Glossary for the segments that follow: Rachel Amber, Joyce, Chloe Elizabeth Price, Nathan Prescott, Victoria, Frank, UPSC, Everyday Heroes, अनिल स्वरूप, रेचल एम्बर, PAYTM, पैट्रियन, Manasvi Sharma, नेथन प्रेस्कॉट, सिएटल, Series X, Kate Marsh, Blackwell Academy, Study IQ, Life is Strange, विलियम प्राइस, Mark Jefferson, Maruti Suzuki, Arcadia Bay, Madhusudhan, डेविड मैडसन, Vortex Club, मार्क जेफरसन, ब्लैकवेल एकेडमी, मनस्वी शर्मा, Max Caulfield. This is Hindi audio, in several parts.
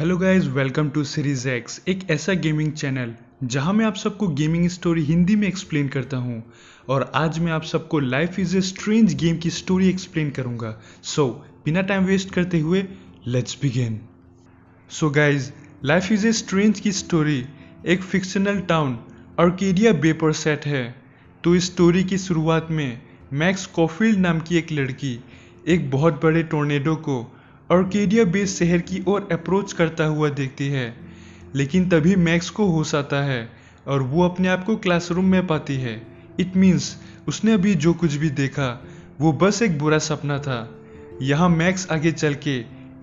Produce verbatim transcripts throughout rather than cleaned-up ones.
Hello guys, welcome to series X, एक ऐसा गेमिंग चैनल जहां मैं आप सबको गेमिंग स्टोरी हिंदी में एक्सप्लेन करता हूं। और आज मैं आप सबको life is a strange game की स्टोरी एक्सप्लेन करूंगा। सो so, बिना टाइम वेस्ट करते हुए let's begin. So guys, life is a strange की स्टोरी एक फिक्शनल टाउन आर्केडिया बे पर सेट है। तो इस स्टोरी की शुरुआत में मैक्स कॉफील्ड नाम की एक लड़की एक बहुत बड़े टोर्नेडो को आर्केडिया बे शहर की ओर अप्रोच करता हुआ देखती है। लेकिन तभी मैक्स को होश आता है और वो अपने आप को क्लासरूम में पाती है। इट मीन्स उसने अभी जो कुछ भी देखा वो बस एक बुरा सपना था। यहाँ मैक्स आगे चल के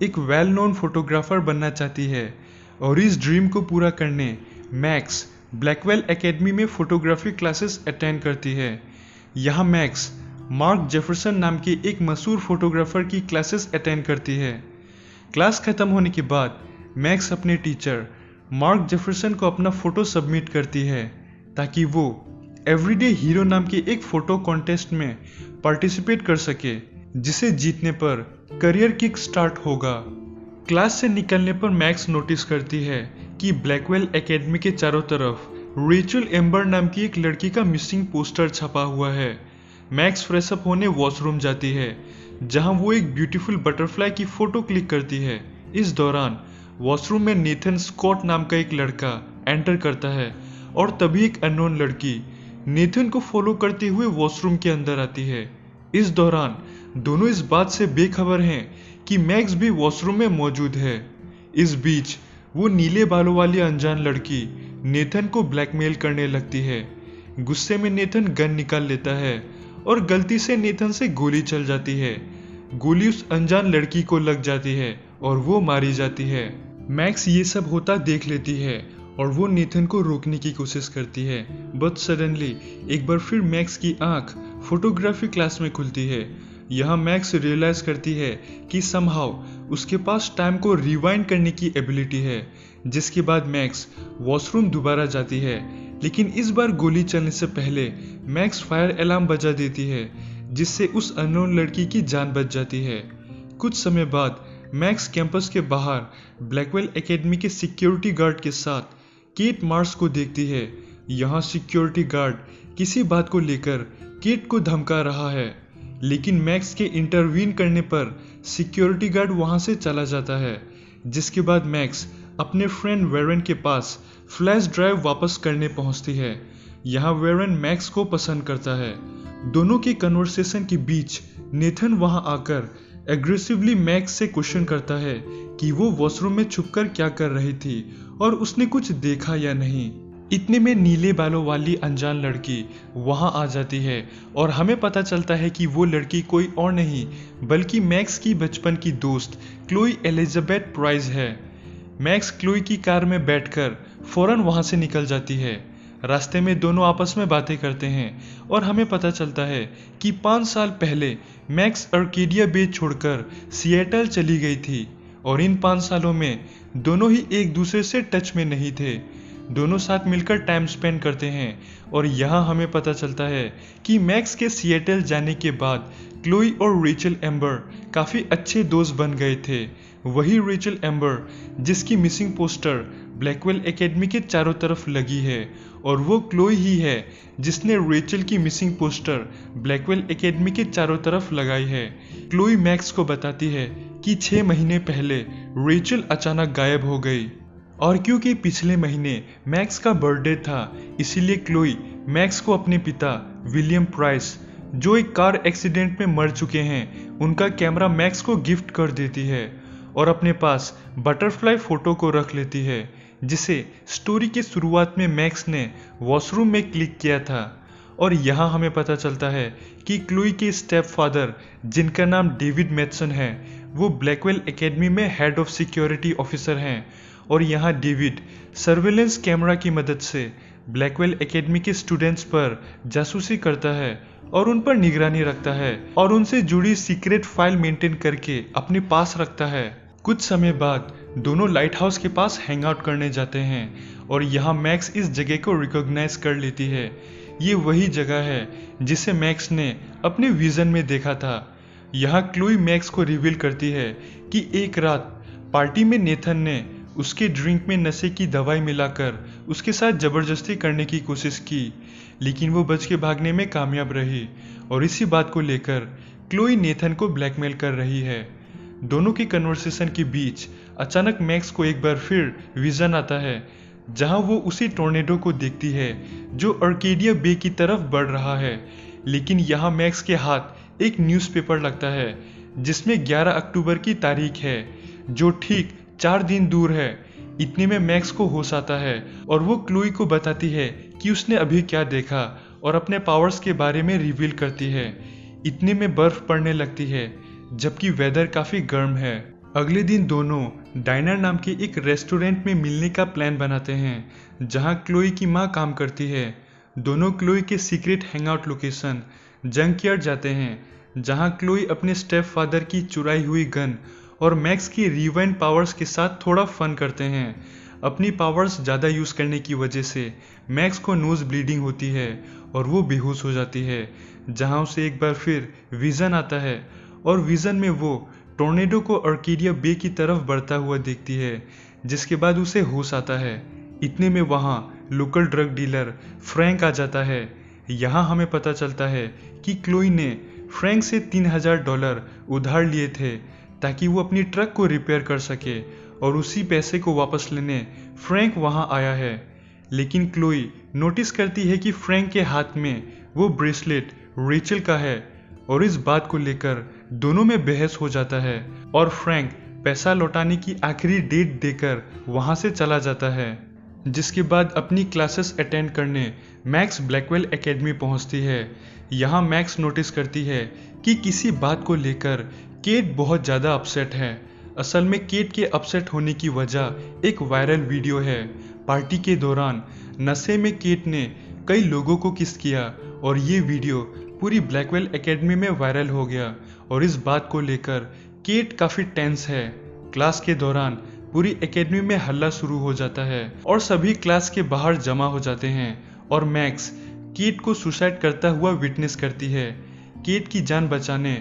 एक वेल नोन फोटोग्राफर बनना चाहती है और इस ड्रीम को पूरा करने मैक्स ब्लैकवेल एकेडमी में फोटोग्राफी क्लासेस अटेंड करती है। यहाँ मैक्स मार्क जेफरसन नाम के एक मशहूर फोटोग्राफर की क्लासेस अटेंड करती है। क्लास खत्म होने के बाद मैक्स अपने टीचर मार्क जेफरसन को अपना फ़ोटो सबमिट करती है ताकि वो एवरीडे हीरो नाम के एक फ़ोटो कॉन्टेस्ट में पार्टिसिपेट कर सके, जिसे जीतने पर करियर किक स्टार्ट होगा। क्लास से निकलने पर मैक्स नोटिस करती है कि ब्लैकवेल एकेडमी के चारों तरफ रेचल एम्बर नाम की एक लड़की का मिसिंग पोस्टर छपा हुआ है। मैक्स फ्रेशअप होने वॉशरूम जाती है, जहां वो एक ब्यूटीफुल बटरफ्लाई की फ़ोटो क्लिक करती है। इस दौरान वॉशरूम में नेथन स्कॉट नाम का एक लड़का एंटर करता है और तभी एक अननोन लड़की नेथन को फॉलो करते हुए वॉशरूम के अंदर आती है। इस दौरान दोनों इस बात से बेखबर हैं कि मैक्स भी वॉशरूम में मौजूद है। इस बीच वो नीले बालों वाली अनजान लड़की नेथन को ब्लैकमेल करने लगती है। गुस्से में नेथन गन निकाल लेता है और गलती से नेथन से गोली चल जाती है। गोली उस अनजान लड़की को लग जाती है और वो मारी जाती है। मैक्स ये सब होता देख लेती है और वो नेथन को रोकने की कोशिश करती है, बट सडनली एक बार फिर मैक्स की आंख फोटोग्राफी क्लास में खुलती है। यहाँ मैक्स रियलाइज करती है कि समहाउ उसके पास टाइम को रिवाइंड करने की एबिलिटी है, जिसके बाद मैक्स वॉशरूम दोबारा जाती है। लेकिन इस बार गोली चलने से पहले मैक्स फायर अलार्म बजा देती है, जिससे उस अननोन लड़की की जान बच जाती है। कुछ समय बाद मैक्स कैंपस के बाहर ब्लैकवेल एकेडमी के सिक्योरिटी गार्ड के साथ केट मार्श को देखती है। यहाँ सिक्योरिटी गार्ड किसी बात को लेकर केट को धमका रहा है, लेकिन मैक्स के इंटरवीन करने पर सिक्योरिटी गार्ड वहां से चला जाता है। जिसके बाद मैक्स अपने फ्रेंड वेरन के पास फ्लैश ड्राइव वापस करने पहुंचती है। यहाँ वेरन मैक्स को पसंद करता है। दोनों की कन्वर्सेशन के बीच नेथन वहां आकर एग्रेसिवली मैक्स से क्वेश्चन करता है कि वो वॉशरूम में छुपकर क्या कर रही थी और उसने कुछ देखा या नहीं। इतने में नीले बालों वाली अनजान लड़की वहां आ जाती है और हमें पता चलता है कि वो लड़की कोई और नहीं बल्कि मैक्स की बचपन की दोस्त क्लोई एलिजाबेथ प्राइस है। मैक्स क्लोई की कार में बैठकर फौरन वहां से निकल जाती है। रास्ते में दोनों आपस में बातें करते हैं और हमें पता चलता है कि पाँच साल पहले मैक्स आर्केडिया बे छोड़कर सिएटल चली गई थी और इन पाँच सालों में दोनों ही एक दूसरे से टच में नहीं थे। दोनों साथ मिलकर टाइम स्पेंड करते हैं और यहाँ हमें पता चलता है कि मैक्स के सिएटल जाने के बाद क्लोई और रेचल एम्बर काफ़ी अच्छे दोस्त बन गए थे। वही रेचल एम्बर जिसकी मिसिंग पोस्टर ब्लैकवेल एकेडमी के चारों तरफ लगी है, और वो क्लोई ही है जिसने रेचल की मिसिंग पोस्टर ब्लैकवेल एकेडमी के चारों तरफ लगाई है। क्लोई मैक्स को बताती है कि छः महीने पहले रेचल अचानक गायब हो गई और क्योंकि पिछले महीने मैक्स का बर्थडे था, इसीलिए क्लोई मैक्स को अपने पिता विलियम प्राइस, जो एक कार एक्सीडेंट में मर चुके हैं, उनका कैमरा मैक्स को गिफ्ट कर देती है और अपने पास बटरफ्लाई फोटो को रख लेती है, जिसे स्टोरी की शुरुआत में मैक्स ने वॉशरूम में क्लिक किया था। और यहाँ हमें पता चलता है कि क्लोई के स्टेप फादर, जिनका नाम डेविड मैडसन है, वो ब्लैकवेल एकेडमी में हेड ऑफ सिक्योरिटी ऑफिसर हैं। और यहाँ डेविड सर्वेलेंस कैमरा की मदद से ब्लैकवेल एकेडमी के स्टूडेंट्स पर जासूसी करता है और उन पर निगरानी रखता है और उनसे जुड़ी सीक्रेट फाइल मेंटेन करके अपने पास रखता है। कुछ समय बाद दोनों लाइट हाउस के पास हैंग आउट करने जाते हैं और यहाँ मैक्स इस जगह को रिकॉग्नाइज कर लेती है। ये वही जगह है जिसे मैक्स ने अपने विजन में देखा था। यहाँ क्लोई मैक्स को रिवील करती है कि एक रात पार्टी में नेथन ने उसके ड्रिंक में नशे की दवाई मिलाकर उसके साथ जबरदस्ती करने की कोशिश की, लेकिन वो बच के भागने में कामयाब रही और इसी बात को लेकर क्लोई नेथन को ब्लैकमेल कर रही है। दोनों की कन्वर्सेशन के बीच अचानक मैक्स को एक बार फिर विजन आता है, जहां वो उसी टोर्नेडो को देखती है जो आर्केडिया बे की तरफ बढ़ रहा है। लेकिन यहाँ मैक्स के हाथ एक न्यूज़पेपर लगता है जिसमें ग्यारह अक्टूबर की तारीख है, जो ठीक चार दिन दूर है। इतने में मैक्स को होश आता है और वो क्लोई को बताती है कि उसने अभी क्या देखा और अपने पावर्स के बारे में रिवील करती है। इतने में बर्फ पड़ने लगती है जबकि वेदर काफ़ी गर्म है। अगले दिन दोनों डाइनर नाम के एक रेस्टोरेंट में मिलने का प्लान बनाते हैं, जहां क्लोई की मां काम करती है। दोनों क्लोई के सीक्रेट हैंगआउट लोकेशन जंकयार्ड जाते हैं, जहां क्लोई अपने स्टेप फादर की चुराई हुई गन और मैक्स की रिवाइंड पावर्स के साथ थोड़ा फन करते हैं। अपनी पावर्स ज़्यादा यूज़ करने की वजह से मैक्स को नोज़ ब्लीडिंग होती है और वो बेहोश हो जाती है, जहाँ उसे एक बार फिर विज़न आता है और विज़न में वो टोर्नेडो को आर्केडिया बे की तरफ बढ़ता हुआ देखती है, जिसके बाद उसे होश आता है। इतने में वहाँ लोकल ड्रग डीलर फ्रैंक आ जाता है। यहाँ हमें पता चलता है कि क्लोई ने फ्रैंक से तीन हजार डॉलर उधार लिए थे ताकि वो अपनी ट्रक को रिपेयर कर सके और उसी पैसे को वापस लेने फ्रैंक वहाँ आया है। लेकिन क्लोई नोटिस करती है कि फ्रैंक के हाथ में वो ब्रेसलेट रेचल का है और इस बात को लेकर दोनों में बहस हो जाता है और फ्रैंक पैसा लौटाने की आखिरी डेट देकर वहाँ से चला जाता है। जिसके बाद अपनी क्लासेस अटेंड करने मैक्स ब्लैकवेल एकेडमी पहुँचती है। यहाँ मैक्स नोटिस करती है कि किसी बात को लेकर केट बहुत ज़्यादा अपसेट है। असल में केट के अपसेट होने की वजह एक वायरल वीडियो है। पार्टी के दौरान नशे में केट ने कई लोगों को किस किया और ये वीडियो पूरी ब्लैकवेल एकेडमी में वायरल हो गया और इस बात को लेकर केट काफ़ी टेंस है। क्लास के दौरान पूरी एकेडमी में हल्ला शुरू हो जाता है और सभी क्लास के बाहर जमा हो जाते हैं और मैक्स केट को सुसाइड करता हुआ विटनेस करती है। केट की जान बचाने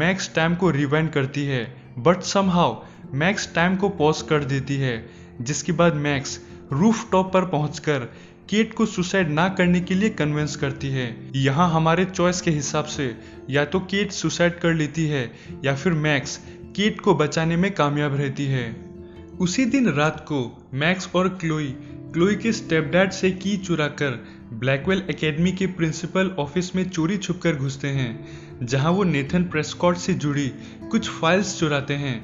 मैक्स टाइम को रिवाइंड करती है, बट समहाउ मैक्स टाइम को पॉज कर देती है, जिसके बाद मैक्स रूफ टॉप पर पहुंचकर केट को सुसाइड ना करने के लिए कन्विंस करती है। यहाँ हमारे चॉइस के हिसाब से या तो केट सुसाइड कर लेती है या फिर मैक्स केट को बचाने में कामयाब रहती है। उसी दिन रात को मैक्स और क्लोई क्लोई के स्टेपडैड से की चुराकर ब्लैकवेल एकेडमी के प्रिंसिपल ऑफिस में चोरी छुपकर घुसते हैं, जहां वो नेथन प्रेस्कॉट से जुड़ी कुछ फाइल्स चुराते हैं।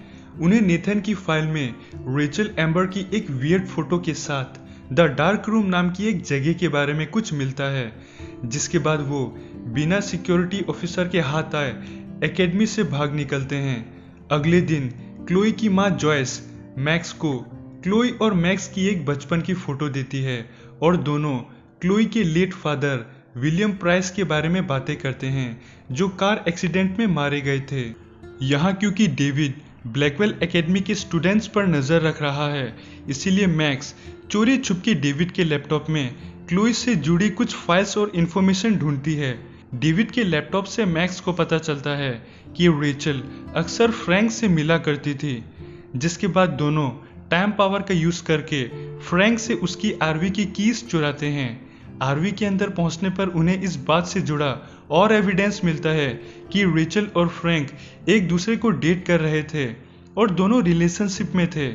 उन्हें नेथन की फाइल में रेचल एम्बर की एक वियर्ड फोटो के साथ द डार्क रूम नाम की एक जगह के बारे में कुछ मिलता है, जिसके बाद वो बिना सिक्योरिटी ऑफिसर के हाथ आए एकेडमी से भाग निकलते हैं। अगले दिन क्लोई की माँ जॉयस मैक्स को क्लोई और मैक्स की एक बचपन की फ़ोटो देती है और दोनों क्लोई के लेट फादर विलियम प्राइस के बारे में बातें करते हैं, जो कार एक्सीडेंट में मारे गए थे। यहाँ क्योंकि डेविड ब्लैकवेल एकेडमी के स्टूडेंट्स पर नज़र रख रहा है, इसीलिए मैक्स चोरी छुपके डेविड के लैपटॉप में क्लोई से जुड़ी कुछ फाइल्स और इन्फॉर्मेशन ढूंढती है। डेविड के लैपटॉप से मैक्स को पता चलता है कि रेचल अक्सर फ्रैंक से मिला करती थी, जिसके बाद दोनों टाइम पावर का यूज़ करके फ्रैंक से उसकी आरवी की कीज़ चुराते हैं। आरवी के अंदर पहुंचने पर उन्हें इस बात से जुड़ा और एविडेंस मिलता है कि रेचल और फ्रैंक एक दूसरे को डेट कर रहे थे और दोनों रिलेशनशिप में थे।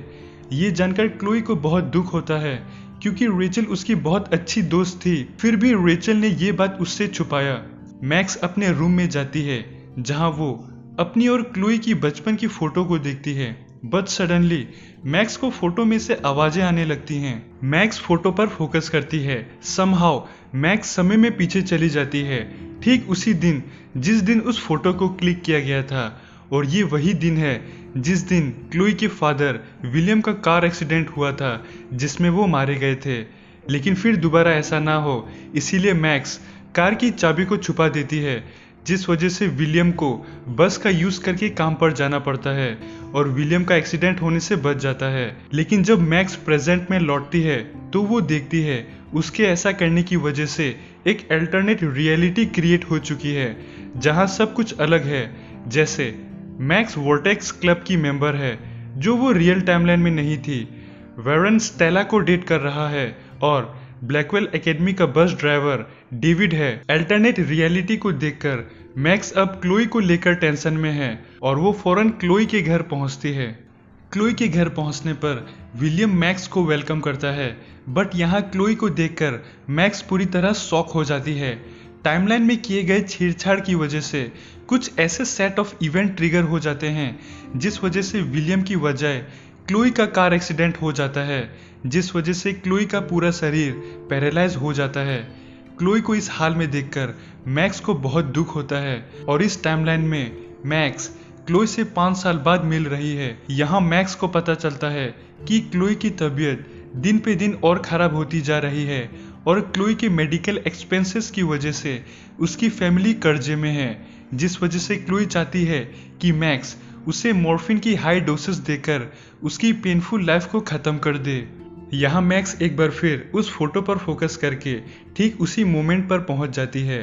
ये जानकर क्लोई को बहुत दुख होता है क्योंकि रेचल उसकी बहुत अच्छी दोस्त थी, फिर भी रेचल ने ये बात उससे छुपाया। मैक्स अपने रूम में जाती है, जहाँ वो अपनी और क्लोई की बचपन की फ़ोटो को देखती है, बट सडनली मैक्स को फोटो में से आवाज़ें आने लगती हैं। मैक्स फोटो पर फोकस करती है। समहाउ मैक्स समय में पीछे चली जाती है, ठीक उसी दिन जिस दिन उस फोटो को क्लिक किया गया था, और ये वही दिन है जिस दिन क्लोई के फादर विलियम का कार एक्सीडेंट हुआ था जिसमें वो मारे गए थे। लेकिन फिर दोबारा ऐसा ना हो, इसीलिए मैक्स कार की चाबी को छुपा देती है, जिस वजह से विलियम को बस का यूज़ करके काम पर जाना पड़ता है और विलियम का एक्सीडेंट होने से बच जाता है। लेकिन जब मैक्स प्रेजेंट में लौटती है तो वो देखती है उसके ऐसा करने की वजह से एक अल्टरनेट रियलिटी क्रिएट हो चुकी है, जहां सब कुछ अलग है। जैसे मैक्स वोर्टेक्स क्लब की मेंबर है, जो वो रियल टाइमलाइन में नहीं थी। वेरन स्टेला को डेट कर रहा है और ब्लैकवेल एकेडमी का बस ड्राइवर डेविड है। अल्टरनेट रियलिटी को देखकर मैक्स अब क्लोई को लेकर टेंशन में है और वो फौरन क्लोई के घर पहुंचती है। क्लोई के घर पहुंचने पर विलियम मैक्स को वेलकम करता है, बट यहाँ क्लोई को देखकर मैक्स पूरी तरह शॉक हो जाती है। टाइमलाइन में किए गए छेड़छाड़ की वजह से कुछ ऐसे सेट ऑफ इवेंट ट्रिगर हो जाते हैं जिस वजह से विलियम की वजह क्लोई का कार एक्सीडेंट हो जाता है, जिस वजह से क्लोई का पूरा शरीर पैरालाइज हो जाता है। क्लोई को इस हाल में देखकर मैक्स को बहुत दुख होता है और इस टाइमलाइन में मैक्स क्लोई से पाँच साल बाद मिल रही है। यहाँ मैक्स को पता चलता है कि क्लोई की तबीयत दिन पे दिन और ख़राब होती जा रही है और क्लोई के मेडिकल एक्सपेंसेस की वजह से उसकी फैमिली कर्जे में है, जिस वजह से क्लोई चाहती है कि मैक्स उसे मॉर्फिन की हाई डोसेस देकर उसकी पेनफुल लाइफ को ख़त्म कर दे। यहाँ मैक्स एक बार फिर उस फोटो पर फोकस करके ठीक उसी मोमेंट पर पहुँच जाती है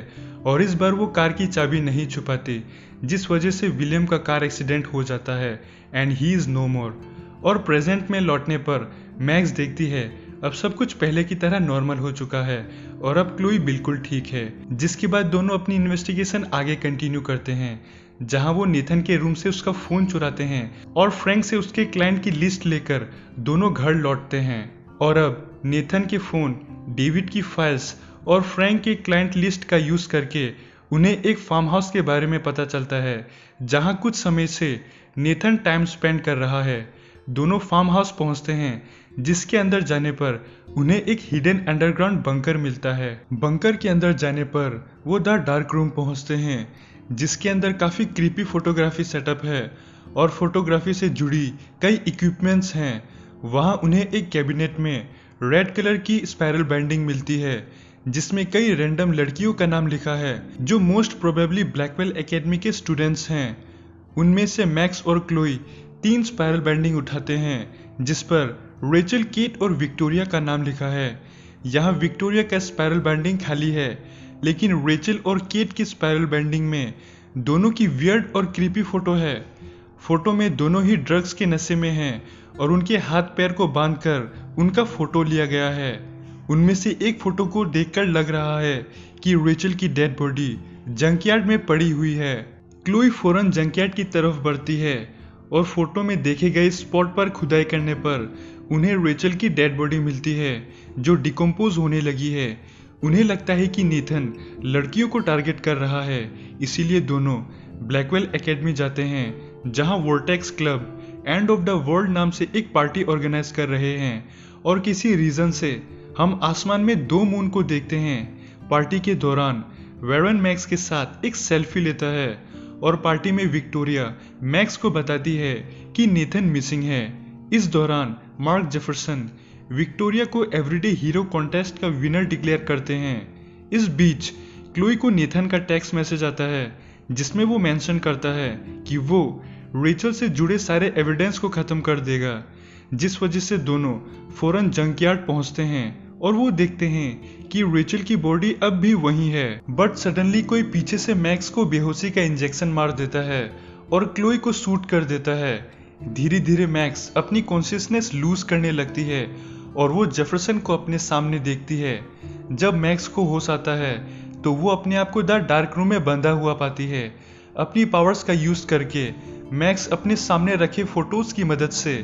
और इस बार वो कार की चाबी नहीं छुपाती, जिस वजह से विलियम का कार एक्सीडेंट हो जाता है and he is no more. और प्रेजेंट में लौटने पर मैक्स देखती है अब सब कुछ पहले की तरह नॉर्मल हो चुका है और अब क्लोई बिल्कुल ठीक है, जिसके बाद दोनों अपनी इन्वेस्टिगेशन आगे कंटिन्यू करते हैं, जहां वो नेथन के रूम से उसका फ़ोन चुराते हैं और फ्रैंक से उसके क्लाइंट की लिस्ट लेकर दोनों घर लौटते हैं। और अब नेथन के फ़ोन, डेविड की फाइल्स और फ्रैंक के क्लाइंट लिस्ट का यूज़ करके उन्हें एक फार्म हाउस के बारे में पता चलता है, जहाँ कुछ समय से नेथन टाइम स्पेंड कर रहा है। दोनों फार्म हाउस पहुँचते हैं, जिसके अंदर जाने पर उन्हें एक हिडन अंडरग्राउंड बंकर मिलता है। बंकर के अंदर जाने पर वो द डार्क रूम पहुँचते हैं, जिसके अंदर काफ़ी क्रीपी फोटोग्राफी सेटअप है और फोटोग्राफी से जुड़ी कई इक्विपमेंट्स हैं। वहाँ उन्हें एक कैबिनेट में रेड कलर की स्पायरल बाइंडिंग मिलती है, जिसमें कई रैंडम लड़कियों का नाम लिखा है जो मोस्ट प्रोबेबली ब्लैकवेल एकेडमी के स्टूडेंट्स हैं। उनमें से मैक्स और क्लोई तीन स्पायरल बाइंडिंग उठाते हैं, जिस पर रेचल, केट और विक्टोरिया का नाम लिखा है। यहाँ विक्टोरिया का स्पायरल बाइंडिंग खाली है, लेकिन रेचल और केट की स्पायरल बाइंडिंग में दोनों की वियर्ड और क्रीपी फोटो है। फोटो में दोनों ही ड्रग्स के नशे में हैं और उनके हाथ पैर को बांधकर उनका फोटो लिया गया है। उनमें से एक फोटो को देखकर लग रहा है कि रेचल की डेड बॉडी जंकयार्ड में पड़ी हुई है। क्लोई फौरन जंकयार्ड की तरफ बढ़ती है और फोटो में देखे गए स्पॉट पर खुदाई करने पर उन्हें रेचल की डेड बॉडी मिलती है, जो डिकम्पोज होने लगी है। उन्हें लगता है कि नेथन लड़कियों को टारगेट कर रहा है, इसीलिए दोनों ब्लैकवेल एकेडमी जाते हैं, जहां vortex club end of the world नाम से एक पार्टी ऑर्गेनाइज कर रहे हैं और किसी रीज़न से हम आसमान में दो मून को देखते हैं। पार्टी के दौरान वेरन मैक्स के साथ एक सेल्फी लेता है और पार्टी में विक्टोरिया मैक्स को बताती है कि नेथन मिसिंग है। इस दौरान मार्क जेफरसन विक्टोरिया को एवरीडे हीरो कॉन्टेस्ट का विनर डिक्लेयर करते हैं। इस बीच क्लोई को नेथन का टेक्स्ट मैसेज आता है, जिसमें वो मेंशन करता है कि वो रेचल से जुड़े सारे एविडेंस को ख़त्म कर देगा, जिस वजह से दोनों फौरन जंकयार्ड पहुंचते हैं और वो देखते हैं कि रेचल की बॉडी अब भी वहीं है, बट सडनली कोई पीछे से मैक्स को बेहोशी का इंजेक्शन मार देता है और क्लोई को शूट कर देता है। धीरे धीरे मैक्स अपनी कॉन्शियसनेस लूज करने लगती है और वो जेफरसन को अपने सामने देखती है। जब मैक्स को होश आता है तो वो अपने आप को द डार्क रूम में बंधा हुआ पाती है। अपनी पावर्स का यूज़ करके मैक्स अपने सामने रखे फोटोज़ की मदद से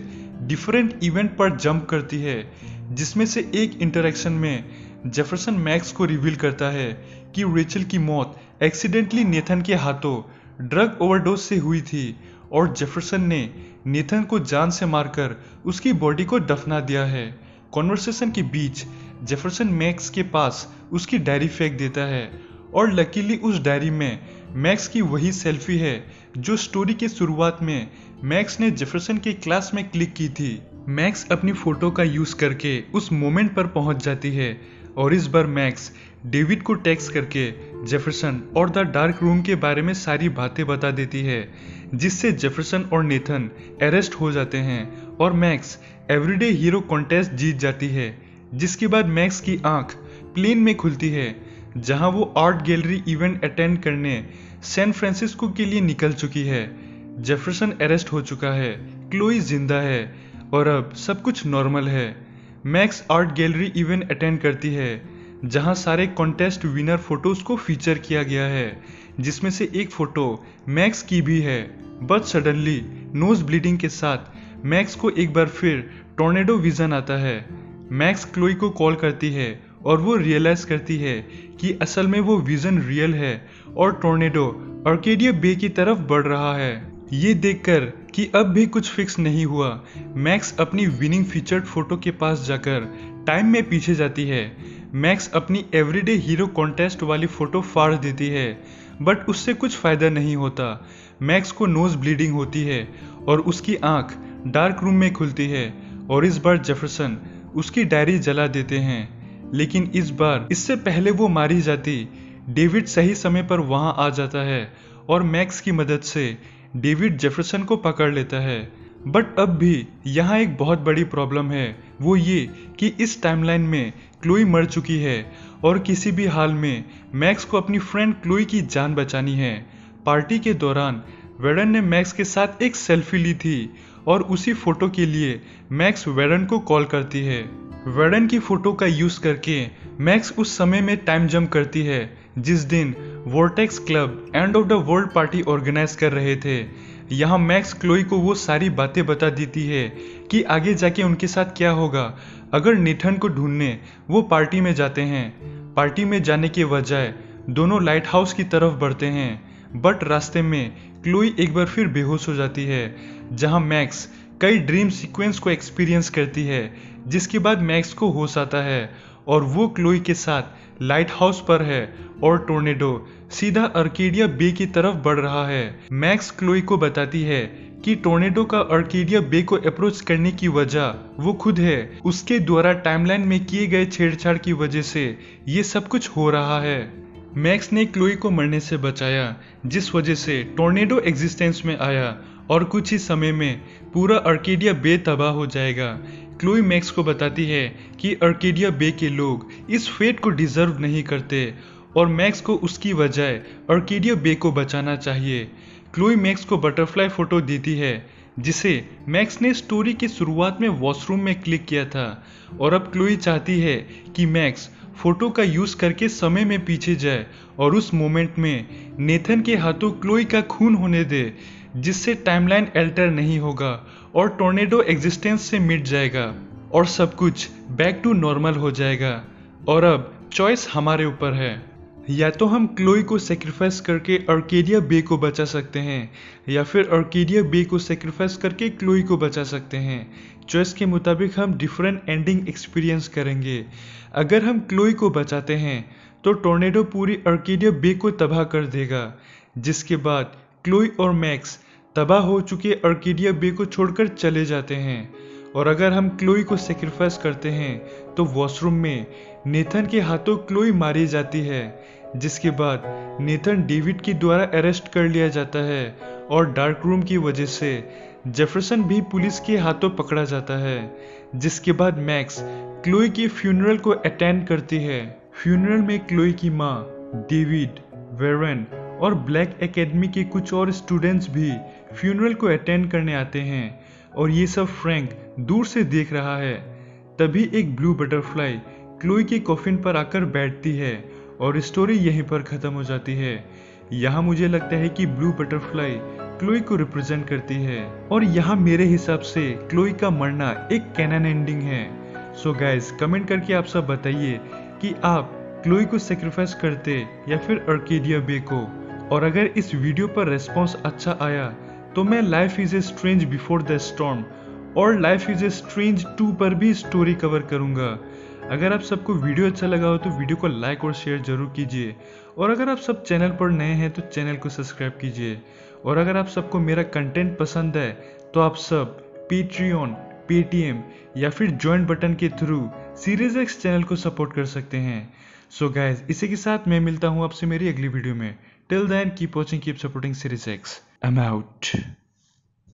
डिफरेंट इवेंट पर जंप करती है, जिसमें से एक इंटरेक्शन में जेफरसन मैक्स को रिवील करता है कि रेचल की मौत एक्सीडेंटली नेथन के हाथों ड्रग ओवरडोज से हुई थी और जेफरसन ने नेथन को जान से मारकर उसकी बॉडी को दफना दिया है। कॉन्वर्सेशन के बीच जेफरसन मैक्स के पास उसकी डायरी फेंक देता है और लकीली उस डायरी में मैक्स की वही सेल्फी है जो स्टोरी के शुरुआत में मैक्स ने जेफरसन के क्लास में क्लिक की थी। मैक्स अपनी फ़ोटो का यूज़ करके उस मोमेंट पर पहुंच जाती है और इस बार मैक्स डेविड को टेक्स्ट करके जेफरसन और द डार्क रूम के बारे में सारी बातें बता देती है, जिससे जेफरसन और नेथन अरेस्ट हो जाते हैं और मैक्स एवरीडे हीरो कॉन्टेस्ट जीत जाती है। जिसके बाद मैक्स की आँख प्लेन में खुलती है, जहां वो आर्ट गैलरी इवेंट अटेंड करने सैन फ्रांसिस्को के लिए निकल चुकी है। जेफरसन अरेस्ट हो चुका है, क्लोई जिंदा है और अब सब कुछ नॉर्मल है। Max art gallery event attend करती है जहां सारे कॉन्टेस्ट विनर फोटोज़ को फीचर किया गया है, जिसमें से एक फ़ोटो मैक्स की भी है। बट सडनली नोज़ ब्लीडिंग के साथ मैक्स को एक बार फिर टोर्नेडो विज़न आता है। मैक्स क्लोई को कॉल करती है और वो रियलाइज़ करती है कि असल में वो विज़न रियल है और टोर्नेडो आर्केडिया बे की तरफ बढ़ रहा है। ये देखकर कि अब भी कुछ फिक्स नहीं हुआ, मैक्स अपनी विनिंग फीचर्ड फोटो के पास जाकर टाइम में पीछे जाती है। मैक्स अपनी एवरीडे हीरो कॉन्टेस्ट वाली फ़ोटो फाड़ देती है, बट उससे कुछ फ़ायदा नहीं होता। मैक्स को नोज़ ब्लीडिंग होती है और उसकी आंख डार्क रूम में खुलती है और इस बार जेफरसन उसकी डायरी जला देते हैं। लेकिन इस बार इससे पहले वो मारी जाती, डेविड सही समय पर वहाँ आ जाता है और मैक्स की मदद से डेविड जेफरसन को पकड़ लेता है। बट अब भी यहाँ एक बहुत बड़ी प्रॉब्लम है, वो ये कि इस टाइमलाइन में क्लोई मर चुकी है और किसी भी हाल में मैक्स को अपनी फ्रेंड क्लोई की जान बचानी है। पार्टी के दौरान वेडन ने मैक्स के साथ एक सेल्फी ली थी और उसी फोटो के लिए मैक्स वेडन को कॉल करती है। वेडन की फ़ोटो का यूज़ करके मैक्स उस समय में टाइम जंप करती है जिस दिन vortex club end of the world party organise कर रहे थे। यहाँ मैक्स क्लोई को वो सारी बातें बता देती है कि आगे जाके उनके साथ क्या होगा अगर नेथन को ढूंढने वो पार्टी में जाते हैं। पार्टी में जाने के बजाय दोनों लाइट हाउस की तरफ बढ़ते हैं, बट रास्ते में क्लोई एक बार फिर बेहोश हो जाती है, जहाँ मैक्स कई ड्रीम सीक्वेंस को एक्सपीरियंस करती है, जिसके बाद मैक्स को होश आता है और वो क्लोई के साथ लाइट हाउस पर है और टोर्नेडो सीधा आर्केडिया बे की तरफ बढ़ रहा है। मैक्स क्लोई को बताती है कि टोर्नेडो का आर्केडिया बे को अप्रोच करने की वजह वो खुद है, उसके द्वारा टाइमलाइन में किए गए छेड़छाड़ की वजह से ये सब कुछ हो रहा है। मैक्स ने क्लोई को मरने से बचाया जिस वजह से टोर्नेडो एग्जिस्टेंस में आया और कुछ ही समय में पूरा आर्केडिया बे तबाह हो जाएगा। क्लोई मैक्स को बताती है कि आर्केडिया बे के लोग इस फेट को डिजर्व नहीं करते और मैक्स को उसकी बजाय आर्केडिया बे को बचाना चाहिए। क्लोई मैक्स को बटरफ्लाई फ़ोटो देती है जिसे मैक्स ने स्टोरी की शुरुआत में वॉशरूम में क्लिक किया था और अब क्लोई चाहती है कि मैक्स फ़ोटो का यूज़ करके समय में पीछे जाए और उस मोमेंट में नेथन के हाथों क्लोई का खून होने दे, जिससे टाइमलाइन अल्टर नहीं होगा और टोर्नेडो एग्जिस्टेंस से मिट जाएगा और सब कुछ बैक टू नॉर्मल हो जाएगा। और अब चॉइस हमारे ऊपर है, या तो हम क्लोई को सेक्रीफाइस करके आर्केडिया बे को बचा सकते हैं या फिर आर्केडिया बे को सेक्रीफाइस करके क्लोई को बचा सकते हैं। चॉइस के मुताबिक हम डिफरेंट एंडिंग एक्सपीरियंस करेंगे। अगर हम क्लोई को बचाते हैं तो टोर्नेडो पूरी आर्केडिया बे को तबाह कर देगा, जिसके बाद क्लोई और मैक्स तबाह हो चुके आर्केडिया बे को छोड़कर चले जाते हैं। और अगर हम क्लोई को सेक्रीफाइस करते हैं तो वॉशरूम में नेथन के हाथों क्लोई मारी जाती है, जिसके बाद नेथन डेविड के द्वारा अरेस्ट कर लिया जाता है और डार्क रूम की वजह से जेफरसन भी पुलिस के हाथों पकड़ा जाता है। जिसके बाद मैक्स क्लोई के फ्यूनरल को अटेंड करती है। फ्यूनरल में क्लोई की माँ, डेविड, वेरन और ब्लैक एकेडमी के कुछ और स्टूडेंट्स भी फ्यूनरल को अटेंड करने आते हैं और ये सब फ्रैंक दूर से देख रहा है। तभी एक ब्लू बटरफ्लाई क्लोई के कॉफिन पर आकर बैठती है और स्टोरी यहीं पर ख़त्म हो जाती है। यहाँ मुझे लगता है कि ब्लू बटरफ्लाई क्लोई को रिप्रेजेंट करती है और यहाँ मेरे हिसाब से क्लोई का मरना एक कैनन एंडिंग है। सो गाइज, कमेंट करके आप सब बताइए कि आप क्लोई को सेक्रीफाइस करते या फिर आर्केडिया बे को। और अगर इस वीडियो पर रेस्पॉन्स अच्छा आया तो मैं life is a strange before the storm और life is a strange two पर भी स्टोरी कवर करूँगा। अगर आप सबको वीडियो अच्छा लगा हो तो वीडियो को लाइक और शेयर जरूर कीजिए, और अगर आप सब चैनल पर नए हैं तो चैनल को सब्सक्राइब कीजिए। और अगर आप सबको मेरा कंटेंट पसंद है तो आप सब पैट्रियन, पेटीएम या फिर ज्वाइन बटन के थ्रू सीरीज एक्स चैनल को सपोर्ट कर सकते हैं। सो so गाइज, इसी के साथ मैं मिलता हूँ आपसे मेरी अगली वीडियो में। Till then, keep watching, keep supporting Series X. I'm out.